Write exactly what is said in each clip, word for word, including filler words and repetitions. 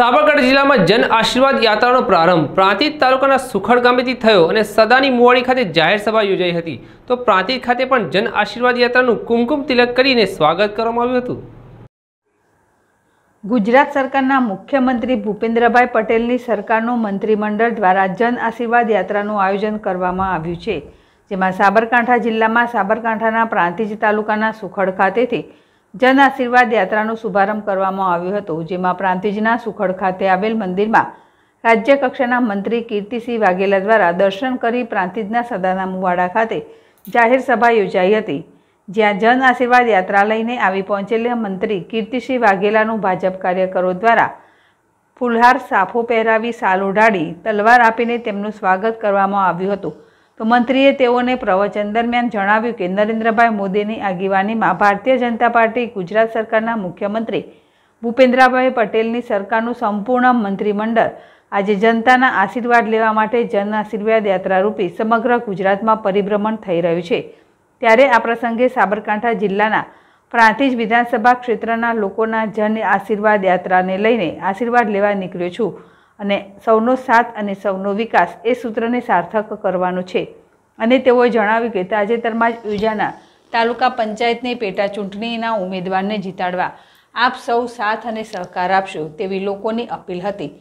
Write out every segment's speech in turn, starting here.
સાબરકાંઠા જિલ્લામાં જન આશીર્વાદ યાત્રાનો પ્રારંભ પ્રાંતિજ તાલુકાના સુખડ ગામેથી થયો અને સદાની મોવાડી ખાતે જાહેર સભા યોજાઈ હતી તો પ્રાંતિજ ખાતે પણ જન આશીર્વાદ યાત્રાનું કુમકુમ તિલક કરીને સ્વાગત કરવામાં આવ્યું હતું। ગુજરાત સરકારના મુખ્યમંત્રી ભૂપેન્દ્રભાઈ પટેલની સરકારનું મંત્રીમંડળ દ્વારા જન આશીર્વાદ યાત્રાનું આયોજન કરવામાં આવ્યું છે, જેમાં સાબરકાંઠા જિલ્લામાં સાબરકાંઠાના પ્રાંતિજ તાલુકાના સુખડ ખાતેથી જન આશીર્વાદ યાત્રાનો શુભારંભ કરવામાં આવ્યો હતો, જેમાં પ્રાંતિજના સુખડ ખાતે આવેલ મંદિરમાં રાજ્ય કક્ષાના મંત્રી કીર્તિસિંહ વાઘેલા દ્વારા દર્શન કરી પ્રાંતિજના સદાના મુવાડા ખાતે જાહેર સભા યોજાઈ હતી, જ્યાં જન આશીર્વાદ યાત્રા લઈને આવી પહોંચેલા મંત્રી કીર્તિસિંહ વાઘેલાનું ભાજપ કાર્યકરો દ્વારા ફૂલહાર સાફો પહેરાવી સાલ ઓઢાડી તલવાર આપીને તેમનું સ્વાગત કરવામાં આવ્યું હતું। તો મંત્રીએ તેઓને પ્રવચન દરમિયાન જણાવ્યું કે નરેન્દ્રભાઈ મોદીની આગેવાનીમાં ભારતીય જનતા પાર્ટી ગુજરાત સરકારના મુખ્યમંત્રી ભૂપેન્દ્રભાઈ પટેલની સરકારનું સંપૂર્ણ મંત્રીમંડળ આજે જનતાના આશીર્વાદ લેવા માટે જન આશીર્વાદ યાત્રારૂપી સમગ્ર ગુજરાતમાં પરિભ્રમણ થઈ રહ્યું છે, ત્યારે આ પ્રસંગે સાબરકાંઠા જિલ્લાના પ્રાંતિજ વિધાનસભા ક્ષેત્રના લોકોના જન આશીર્વાદ યાત્રાને લઈને આશીર્વાદ લેવા નીકળ્યો છું અને સૌનો સાથ અને સૌનો વિકાસ એ સૂત્રને સાર્થક કરવાનું છે। અને તેઓએ જણાવ્યું કે તાજેતરમાં જ યોજાનાર તાલુકા પંચાયતની પેટા ચૂંટણીના ઉમેદવારને જીતાડવા આપ સૌ સાથ અને સહકાર આપશો તેવી લોકોની અપીલ હતી।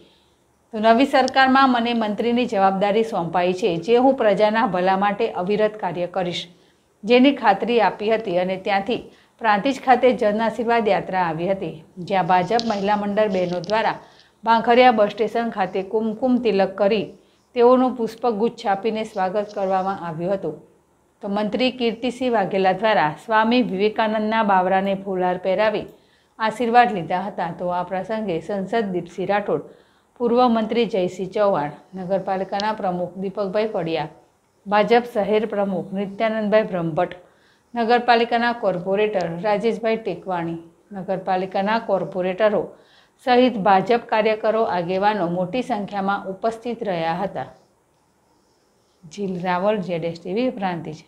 તો નવી સરકારમાં મને મંત્રીની જવાબદારી સોંપાઈ છે, જે હું પ્રજાના ભલા માટે અવિરત કાર્ય કરીશ, જેની ખાતરી આપી હતી। અને ત્યાંથી પ્રાંતિજ ખાતે જન આશીર્વાદ યાત્રા આવી હતી, જ્યાં ભાજપ મહિલા મંડળ બહેનો દ્વારા ભાંખરિયા બસ સ્ટેશન ખાતે કુમકુમ તિલક કરી તેઓનું પુષ્પગુચ્છ આપીને સ્વાગત કરવામાં આવ્યું હતું। તો મંત્રી કીર્તિસિંહ વાઘેલા દ્વારા સ્વામી વિવેકાનંદના બાવરાને ફૂલહાર પહેરાવી આશીર્વાદ લીધા હતા। તો આ પ્રસંગે સંસદ દીપસી રાઠોડ, પૂર્વ મંત્રી જયસિંહ ચૌહાણ, નગરપાલિકાના પ્રમુખ દીપકભાઈ કોડિયા, ભાજપ શહેર પ્રમુખ નિત્યાનંદભાઈ બ્રહ્મભટ્ટ, નગરપાલિકાના કોર્પોરેટર રાજેશભાઈ ટેકવાણી, નગરપાલિકાના કોર્પોરેટરો સહિત ભાજપ કાર્યકરો આગેવાનો મોટી સંખ્યામાં ઉપસ્થિત રહ્યા હતા। Jeel Raval, Z S TV, Prantij.